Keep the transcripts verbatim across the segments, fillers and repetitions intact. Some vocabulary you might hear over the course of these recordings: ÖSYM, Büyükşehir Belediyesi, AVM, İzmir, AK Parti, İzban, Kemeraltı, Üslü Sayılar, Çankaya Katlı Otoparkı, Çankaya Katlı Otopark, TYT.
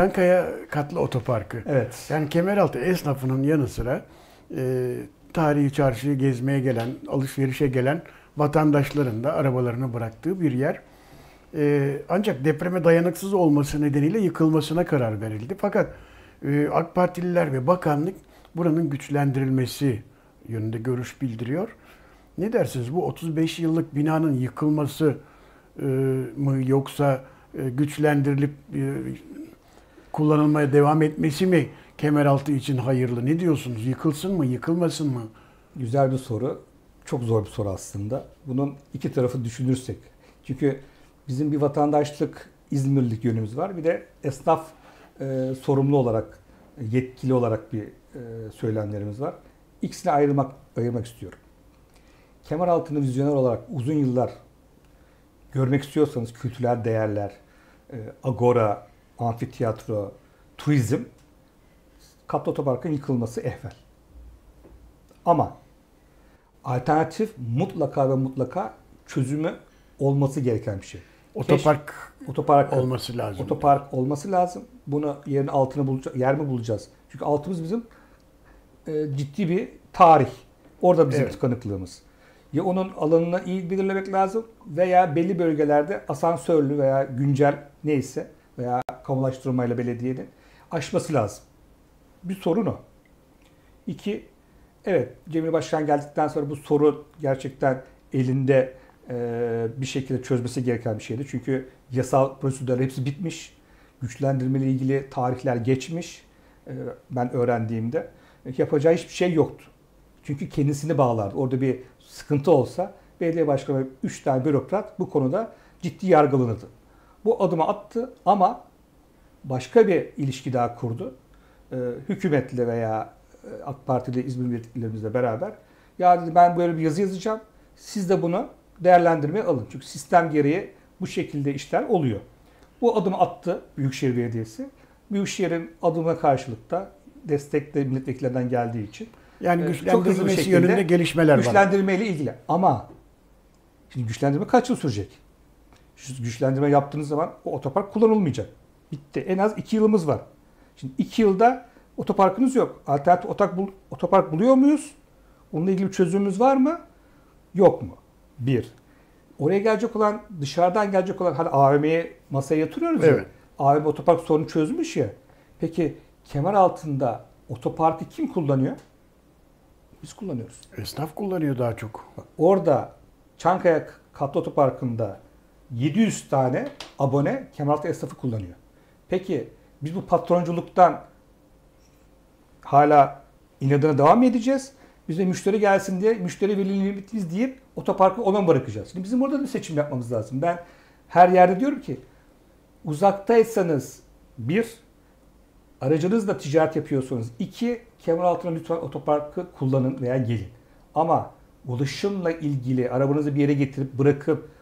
Çankaya Katlı Otoparkı. Evet. Yani Kemeraltı esnafının yanı sıra e, tarihi çarşıyı gezmeye gelen, alışverişe gelen vatandaşların da arabalarını bıraktığı bir yer. E, ancak depreme dayanıksız olması nedeniyle yıkılmasına karar verildi. Fakat e, AK Partililer ve bakanlık buranın güçlendirilmesi yönünde görüş bildiriyor. Ne dersiniz? Bu otuz beş yıllık binanın yıkılması e, mı yoksa e, güçlendirilip e, kullanılmaya devam etmesi mi Kemeraltı için hayırlı? Ne diyorsunuz? Yıkılsın mı, yıkılmasın mı? Güzel bir soru. Çok zor bir soru aslında. Bunun iki tarafı düşünürsek. Çünkü bizim bir vatandaşlık, İzmirlik yönümüz var. Bir de esnaf e, sorumlu olarak, yetkili olarak bir e, söylemlerimiz var. İkisini ayırmak, ayırmak istiyorum. Kemeraltı'nı vizyoner olarak uzun yıllar görmek istiyorsanız kültürel değerler, e, agora, amfiteyatro, turizm, Katlı Otopark'ın yıkılması ehvel. Ama alternatif mutlaka ve mutlaka çözümü olması gereken bir şey. Otopark, Keş, otopark olması lazım. Otopark olması lazım. Bunu yerin altını bulacağız, yer mi bulacağız? Çünkü altımız bizim e, ciddi bir tarih. Orada bizim, evet, tıkanıklığımız. Ya onun alanını iyi belirlemek lazım veya belli bölgelerde asansörlü veya güncel neyse veya kamulaştırmayla belediyenin aşması lazım. Bir sorun o. İki, evet, Cemil Başkan geldikten sonra bu soru gerçekten elinde e, bir şekilde çözmesi gereken bir şeydi. Çünkü yasal prosedürler hepsi bitmiş. Güçlendirmeyle ilgili tarihler geçmiş. E, ben öğrendiğimde yapacağı hiçbir şey yoktu. Çünkü kendisini bağlardı. Orada bir sıkıntı olsa belediye başkanı üç tane bürokrat bu konuda ciddi yargılanırdı. Bu adımı attı ama başka bir ilişki daha kurdu. Ee, hükümetle veya AK Parti'de, İzmir milletlerimizle beraber. Ya dedi, ben böyle bir yazı yazacağım. Siz de bunu değerlendirmeye alın. Çünkü sistem gereği bu şekilde işler oluyor. Bu adımı attı Büyükşehir Belediyesi. Büyükşehir'in adımına karşılık da destek de milletvekillerinden geldiği için. Yani güçlendirilmesi yönünde gelişmeler var. Güçlendirmeyle ilgili. Ama şimdi güçlendirme kaç yıl sürecek? Şu güçlendirme yaptığınız zaman o otopark kullanılmayacak. Bitti. En az iki yılımız var. Şimdi iki yılda otoparkınız yok. Alternatif otopark buluyor muyuz? Onunla ilgili bir çözümümüz var mı? Yok mu? Bir. Oraya gelecek olan, dışarıdan gelecek olan, hani A V M'ye masaya yatırıyoruz, evet, ya. A V M otopark sorunu çözmüş ya. Peki Kemeraltı'nda otoparkı kim kullanıyor? Biz kullanıyoruz. Esnaf kullanıyor daha çok. Bak, orada Çankaya Katlı Otoparkı'nda yedi yüz tane abone Kemeraltı esnafı kullanıyor. Peki biz bu patronculuktan hala inadına devam edeceğiz. Biz de müşteri gelsin diye, müşteri verilimiz deyip otoparkı ona mı bırakacağız? Şimdi bizim orada da seçim yapmamız lazım. Ben her yerde diyorum ki uzaktaysanız bir, aracınızla ticaret yapıyorsanız iki, Kemeraltı'na lütfen otoparkı kullanın veya gelin. Ama ulaşımla ilgili arabanızı bir yere getirip bırakıp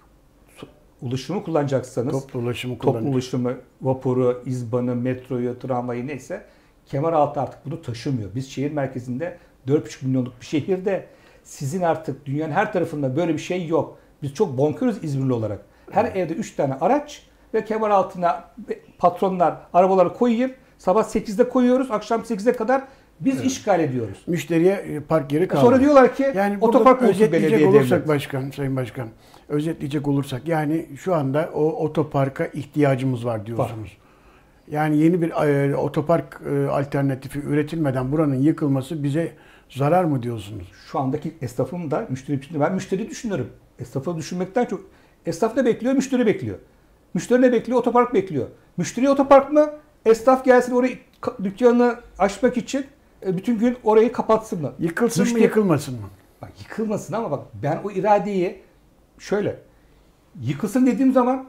ulaşımı kullanacaksanız, toplu ulaşımı, toplu ulaşımı, vaporu, izbanı, metroyu, tramvayı neyse, Kemeraltı artık bunu taşımıyor. Biz şehir merkezinde dört buçuk milyonluk bir şehirde sizin artık dünyanın her tarafında böyle bir şey yok. Biz çok bonkörüz İzmirli olarak. Her, evet, evde üç tane araç ve Kemeraltı'na patronlar arabaları koyayım. Sabah sekizde koyuyoruz, akşam sekize kadar biz, evet, işgal ediyoruz. Müşteriye park yeri kalmıyor. Sonra diyorlar ki yani otopark olsun belediye olursak başkan, Sayın Başkan. Özetleyecek olursak yani şu anda o otoparka ihtiyacımız var diyorsunuz. Var. Yani yeni bir e, otopark e, alternatifi üretilmeden buranın yıkılması bize zarar mı diyorsunuz? Şu andaki esnafım da müşteri için, ben müşteri düşünüyorum. Esnafı düşünmekten çok, esnaf ne bekliyor? Müşteri bekliyor. Müşteri ne bekliyor? Otopark bekliyor. Müşteri otopark mı? Esnaf gelsin orayı, dükkanını açmak için bütün gün orayı kapatsın mı? Yıkılsın müşteri mı, yıkılmasın mı? Bak, yıkılmasın ama bak ben o iradeyi şöyle, yıkılsın dediğim zaman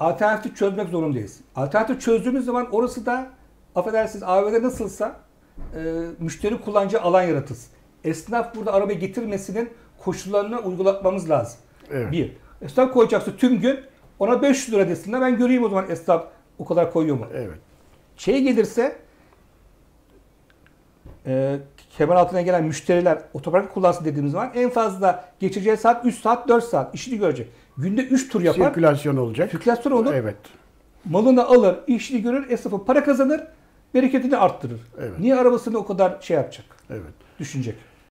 alternatif çözmek zorundayız. Alternatif çözdüğümüz zaman orası da, affedersiniz, A V M'de nasılsa e, müşteri kullanıcı alan yaratılsın. Esnaf burada araba getirmesinin koşullarını uygulatmamız lazım. Evet. Bir, esnaf koyacaksa tüm gün ona beş yüz lira desinler, ben göreyim o zaman esnaf o kadar koyuyor mu? Evet. Şeye gelirse, e, Kemeraltı'na gelen müşteriler otoparkı kullansın dediğimiz zaman en fazla geçireceği saat üç saat, dört saat işini görecek. Günde üç tur yapar. Sirkülasyon olacak. Sirkülasyon olur. Evet. malını alır, işini görür, esnafı para kazanır, bereketini arttırır. Evet. Niye arabasını o kadar şey yapacak? Evet. Düşünecek.